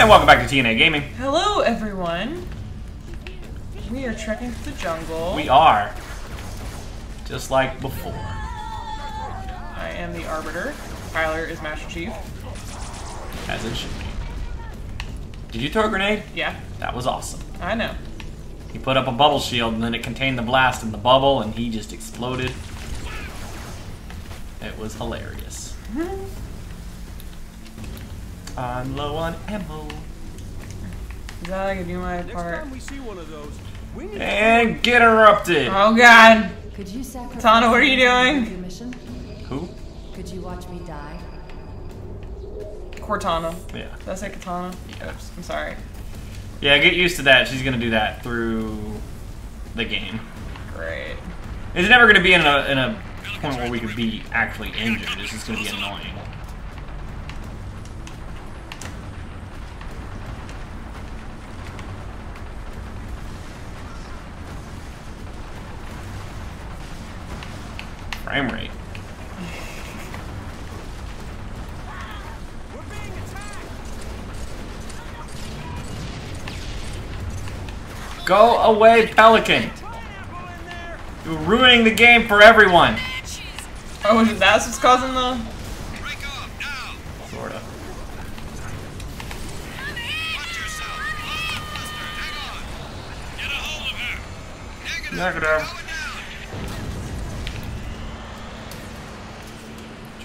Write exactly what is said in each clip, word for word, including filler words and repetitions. And welcome back to T N A Gaming. Hello, everyone. We are trekking through the jungle. We are. Just like before. I am the Arbiter. Tyler is Master Chief. As it should be. Did you throw a grenade? Yeah. That was awesome. I know. He put up a bubble shield, and then it contained the blast in the bubble, and he just exploded. It was hilarious. I'm low on ammo. Is that I can do my part? We see one of those, we need and get erupted! Oh god! Could you sacrifice Tana, what are you doing? Who? Could you watch me die? Cortana. Yeah. Did I say Cortana? Yeah. Oops, I'm sorry. Yeah, get used to that. She's gonna do that through the game. Great. It's never gonna be in a, in a point where we could be actually injured. It's just gonna be annoying. Frame rate. We're being attacked. Go away, Pelican! You're ruining the game for everyone. Oh, that's what's causing the break off now. Sort of. Get a hold of her. Negative.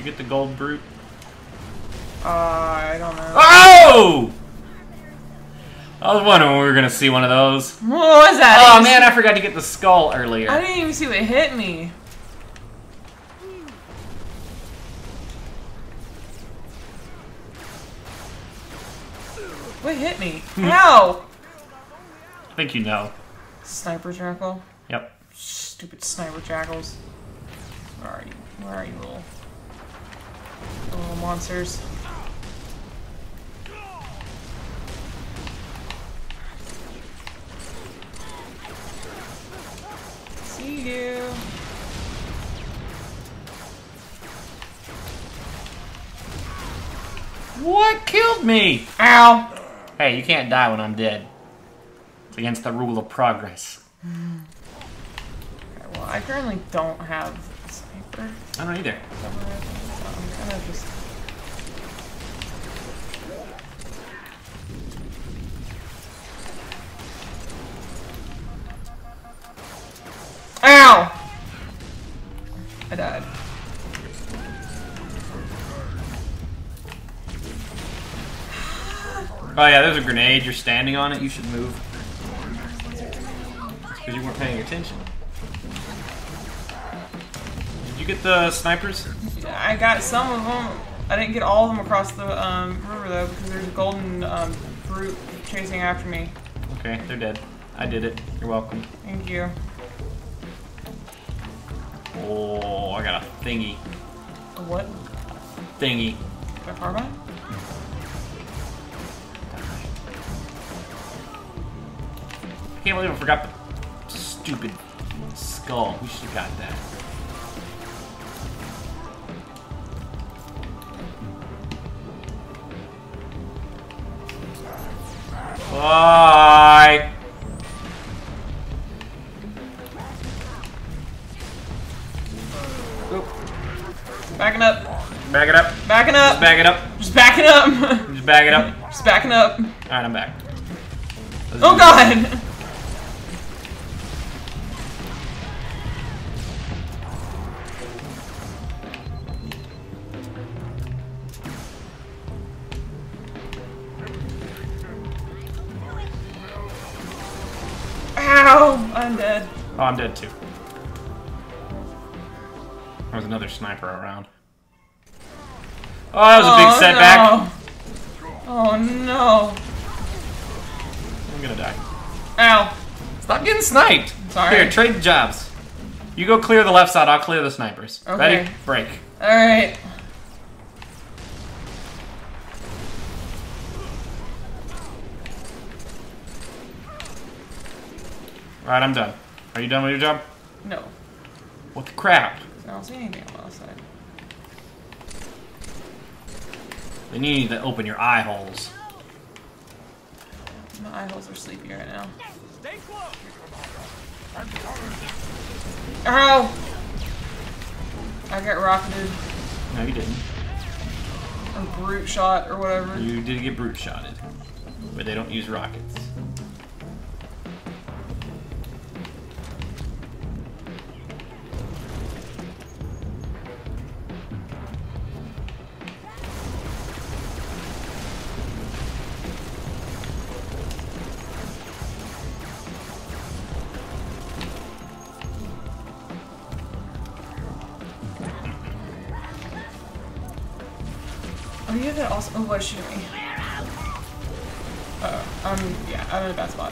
Get the gold brute? Uh, I don't know. Oh! I was wondering when we were gonna see one of those. What was that? Oh man, I forgot to get the skull earlier. I didn't even see what hit me. What hit me? How? I think you know. Sniper jackal? Yep. Stupid sniper jackals. Where are you? Where are you, little? The little monsters. See you. What killed me? Ow! Hey, you can't die when I'm dead. It's against the rule of progress. Okay, well, I currently don't have a sniper. I don't either. I'm gonna just... Ow! I died. Oh yeah, there's a grenade. You're standing on it. You should move. Because you weren't paying attention. Did you get the snipers? I got some of them. I didn't get all of them across the um, river though, because there's a golden um, brute chasing after me. Okay, they're dead. I did it. You're welcome. Thank you. Oh, I got a thingy. A what? Thingy. Is that carbine? I can't believe I forgot the stupid skull. We should have got that. Bye. Oop. Backing up. Back it up. Backing up. Just back it up. Just back it up. Just back it up. Just backing up. Alright, I'm back. Let's oh god! This. I'm dead. Oh, I'm dead too. There was another sniper around. Oh, that was oh, a big setback. No. Oh no. I'm gonna die. Ow. Stop getting sniped. Sorry. Here, trade jobs. You go clear the left side, I'll clear the snipers. Okay. Ready? Break. Alright. Alright, I'm done. Are you done with your job? No. What the crap? I don't see anything on the other side. Then you need to open your eye holes. rivals are sleepy right now. Stay close. Ow! I got rocketed. No, you didn't. Or brute shot or whatever. You did get brute shotted, but they don't use rockets. Are you that awesome? Oh, what is shooting me? Uh-oh. Um, yeah, I'm in a bad spot.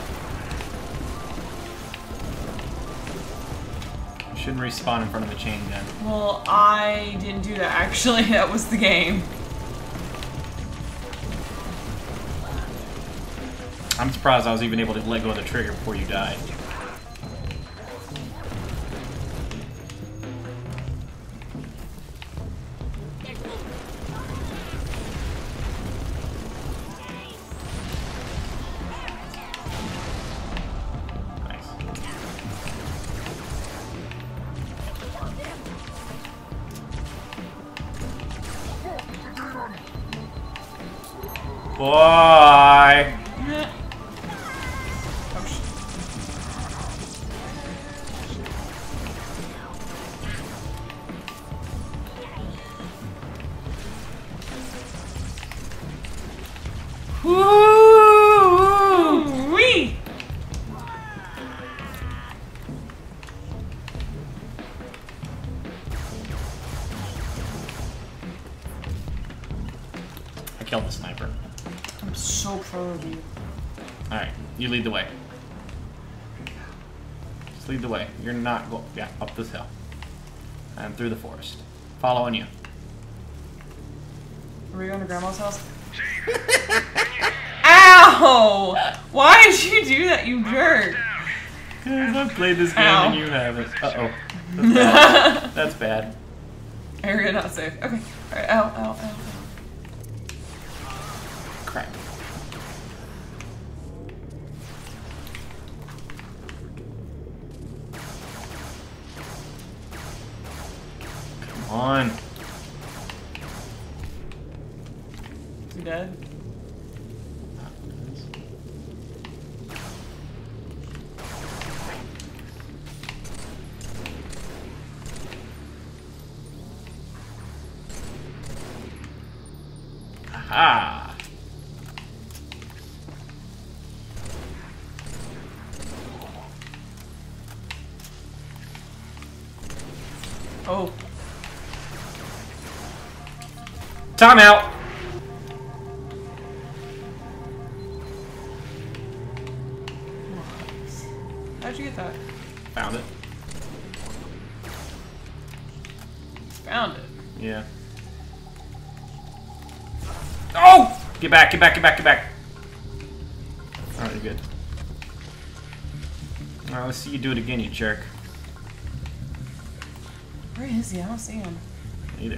You shouldn't respawn in front of a chain gun. Well, I didn't do that, actually. That was the game. I'm surprised I was even able to let go of the trigger before you died. Bye. Woo! Wee! I killed the sniper. I'm so proud of you. Alright, you lead the way. Just lead the way. You're not going. Yeah, up this hill. And through the forest. Following you. Are we going to Grandma's house? Ow! Why did you do that, you jerk? Because I've played this game Ow. and you haven't. Uh-oh. That's bad. That's bad. Area not safe. Okay. Alright, ow, ow, ow. Crap. Come on. Is he dead? Aha! Oh. Time out. How'd you get that? Found it. Found it? Yeah. Oh! Get back, get back, get back, get back. Alright, you're good. Alright, let's see you do it again, you jerk. Where is he? I don't see him. Either.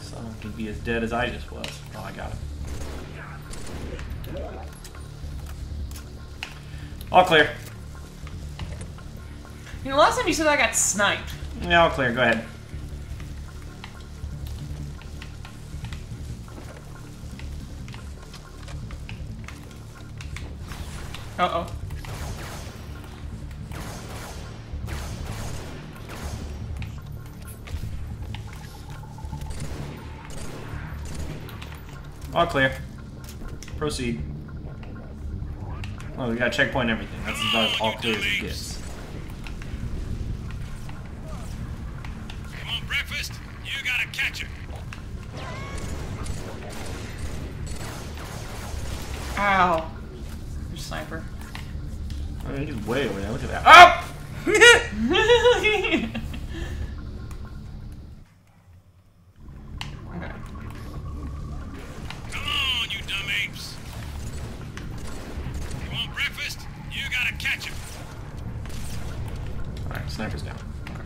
Someone can be as dead as I just was. Oh, I got him. All clear. You know, last time you said I got sniped. Yeah, all clear. Go ahead. Uh-oh. All clear. Proceed. Oh, we got a checkpoint and everything. That's about as all clear as it gets. Come on, breakfast. You gotta catch him. Ow. Your sniper. I mean, he's way over there. Look at that. Oh! Sniper's down. Okay.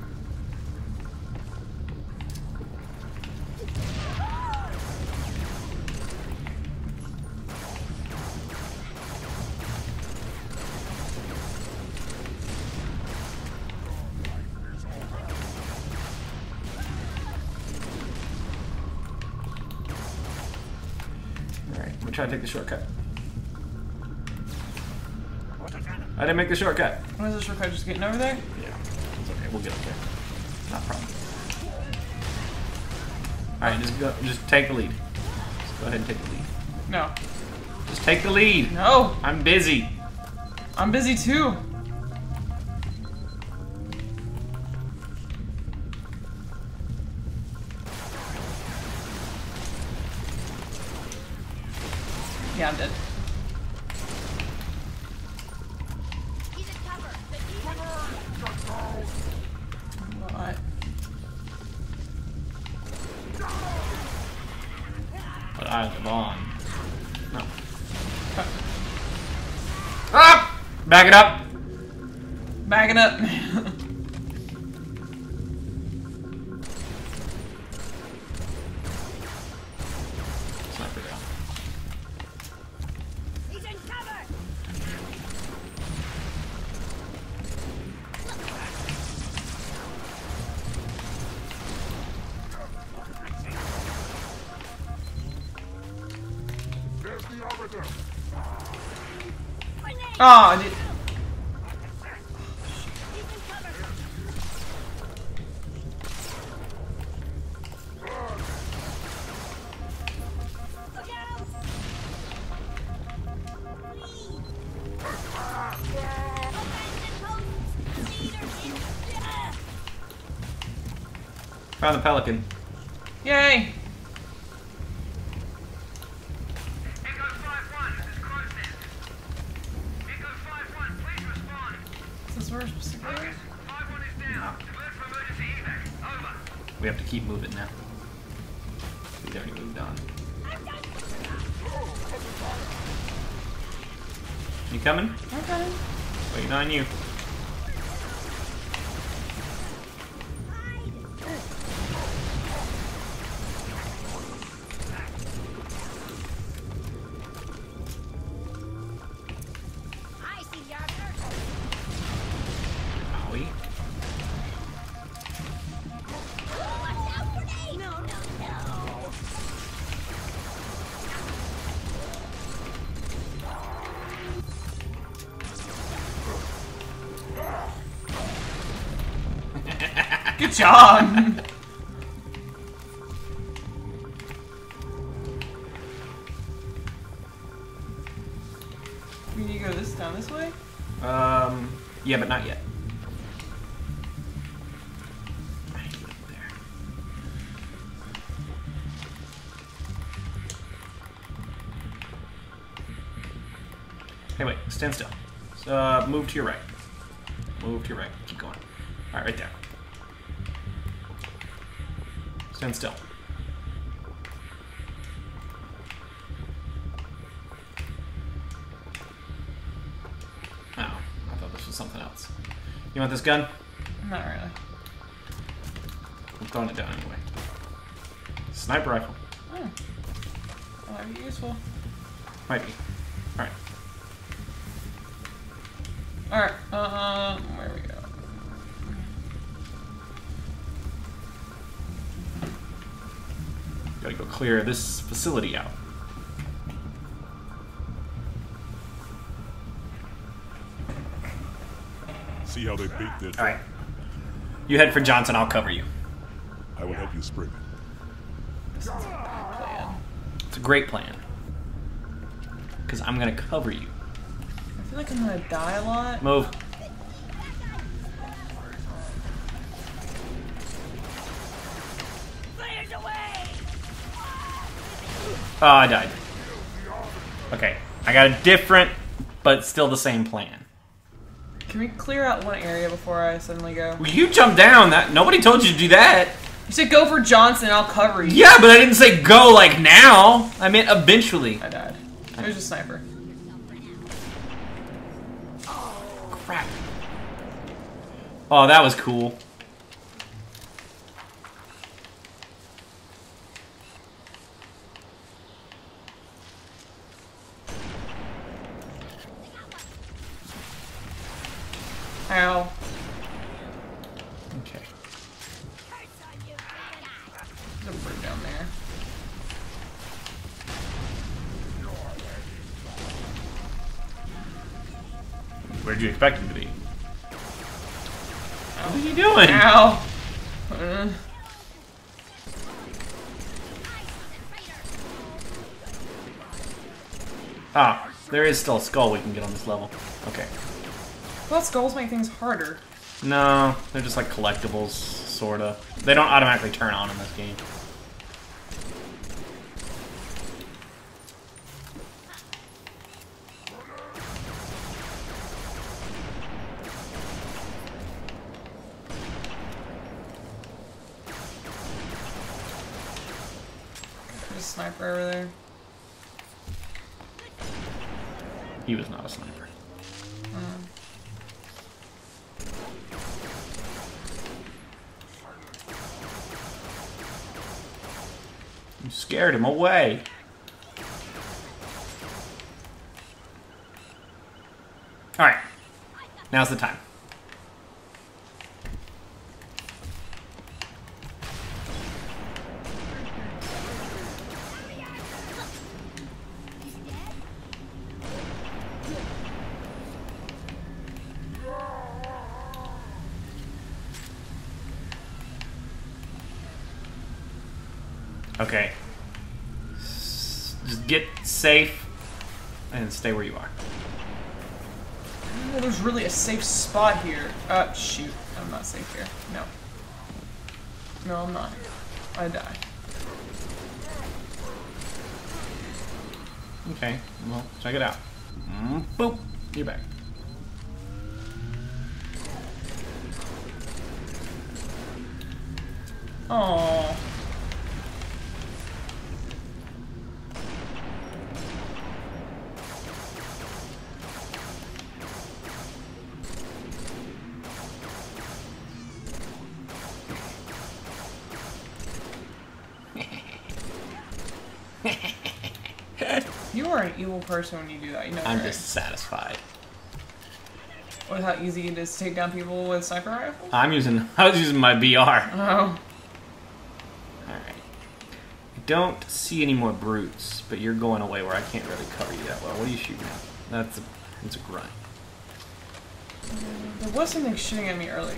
trying to take the shortcut. I didn't make the shortcut. What is the shortcut? Just getting over there? Yeah. It's okay. We'll get up there. Not a problem. Alright, just go, just take the lead. Just go ahead and take the lead. No. Just take the lead. No. I'm busy. I'm busy too. Yeah, I'm dead. He's in cover. What? But I live on. No. Ah! Back it up. Back it up. Oh, dude. Found the Pelican. Yay! We have to keep moving now. We've already moved on. You coming? I'm coming. Waiting on you. Good job! Can you go this down this way? Um, yeah, but not yet. I need to go there. Hey, wait, stand still. So, uh, move to your right. Move to your right. Keep going. All right, right there. Stand still. Oh, I thought this was something else. You want this gun? Not really. I'm throwing it down anyway. Sniper rifle. Oh. Well, that'd be useful. Might be. Alright. Alright, uh, where we go? Gotta go clear this facility out. See how they beat their track. All right. You head for Johnson. I'll cover you. I will help you sprint. This is a bad plan. It's a great plan. Because I'm gonna cover you. I feel like I'm gonna die a lot. Move. Oh, I died. Okay, I got a different, but still the same plan. Can we clear out one area before I suddenly go? Well, you jumped down. That nobody told you to do that. You said go for Johnson. I'll cover you. Yeah, but I didn't say go like now. I meant eventually. I died. There's a sniper. Oh, crap. Oh, that was cool. Ow. Okay. There's a bird down there. Where did you expect him to be? What are you doing? Ow! Uh. Ah, there is still a skull we can get on this level. Okay. Well, skulls make things harder. No, they're just like collectibles, sorta. They don't automatically turn on in this game. There's a sniper over there. He was not a sniper. Mm. You scared him away. Alright. Now's the time. Okay, just get safe and stay where you are. I don't know there's really a safe spot here. Uh, shoot, I'm not safe here. No. No, I'm not. I die. Okay, well, check it out. Mm, boop, you're back. Aww. You are an evil person when you do that. You know I'm right? Just satisfied with how easy it is to take down people with sniper rifle. I'm using. I was using my B R. Oh. All right. I don't see any more brutes, but you're going away where I can't really cover you that well. What are you shooting at? That's a. That's a grunt. There was something shooting at me earlier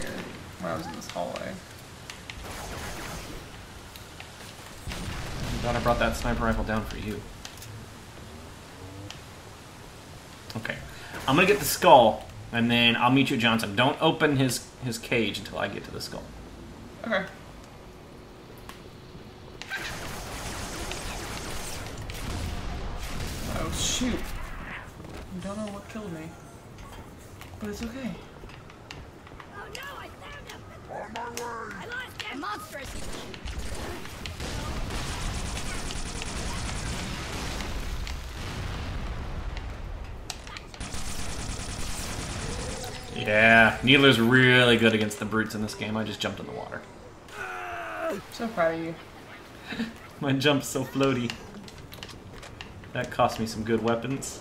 when I was in this hallway. I thought I brought that sniper rifle down for you. Okay, I'm gonna get the skull, and then I'll meet you at Johnson. Don't open his his cage until I get to the skull. Okay. Oh shoot! I don't know what killed me, but it's okay. Oh no! I found him. On my way. I lost that monster. Yeah, Needler's really good against the brutes in this game. I just jumped in the water. So proud of you. My jump's so floaty. That cost me some good weapons.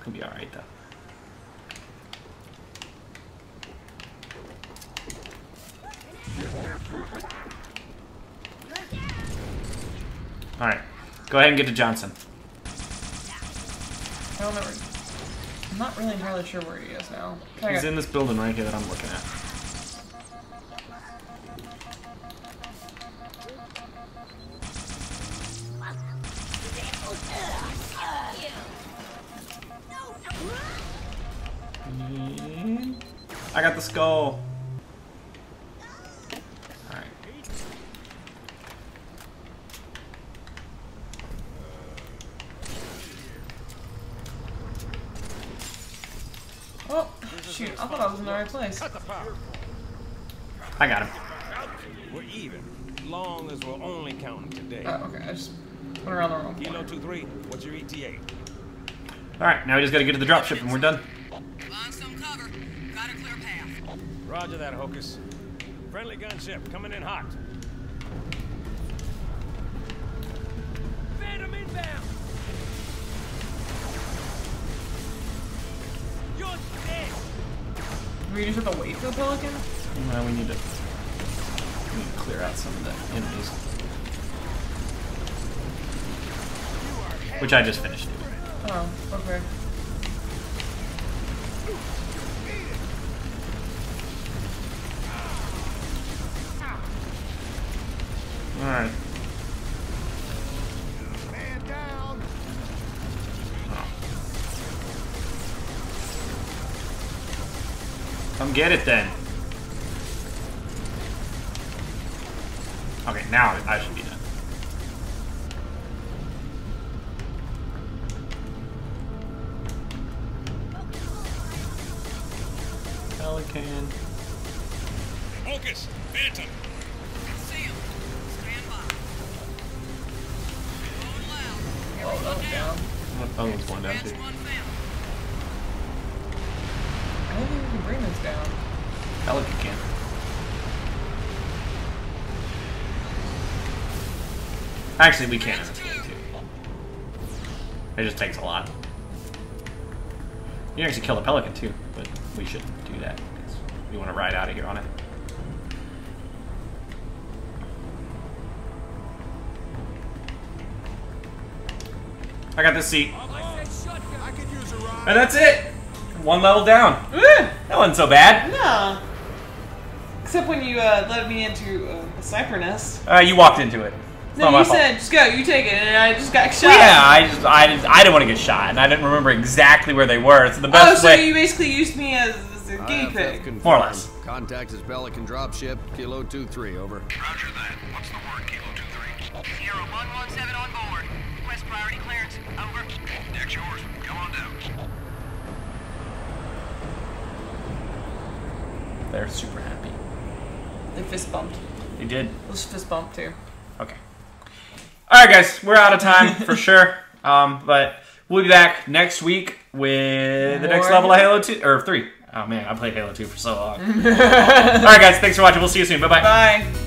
Could be alright though. Alright, go ahead and get to Johnson. I don't know. I'm not really entirely sure where he is now. Okay. He's in this building right here that I'm looking at. And I got the skull. Alright. Oh, shoot, I thought I was in the right place. I got him. We're even, long as we're only counting today. Oh, okay, I just went around the wrong Kilo two three, what's your E T A? Alright, now we just gotta get to the dropship and we're done. Find some cover. Got a clear path. Roger that, Hocus. Friendly gunship, coming in hot. Phantom inbound! We just have to wait for the Pelican? No, we need to, we need to clear out some of the enemies. Which I just finished. Oh, okay. Alright. Man down. Oh. Come get it then. Okay, now I should be done. Pelican. Focus, Phantom. Sam, stand by. Oh, that was down. Oh, that was one down too. I don't think we can bring this down. Pelican can. Actually, we can in this game too. It just takes a lot. You can actually kill the Pelican too, but we shouldn't do that. We want to ride out of here on it. I got this seat. And that's it! One level down. Ooh, that wasn't so bad. No. Except when you uh, led me into uh, a sniper nest. Uh, you walked into it. It's no, you fault. said, just go, you take it, and I just got shot. Yeah, I just, I just, I didn't want to get shot, and I didn't remember exactly where they were, so the best way- Oh, so way you basically used me as, as a guinea pig. More or less. Contact is Pelican dropship, Kilo two three, over. Roger that. What's the word, Kilo two three? Zero one one seven on board. Request priority clearance, over. Deck's yours. Come on down. They're super happy. They fist bumped. They did. Let's fist bump, too. Okay. Alright guys, we're out of time for sure, um, but we'll be back next week with the next level of Halo two, or three. Oh man, I played Halo two for so long. Alright guys, thanks for watching, we'll see you soon, bye-bye. Bye.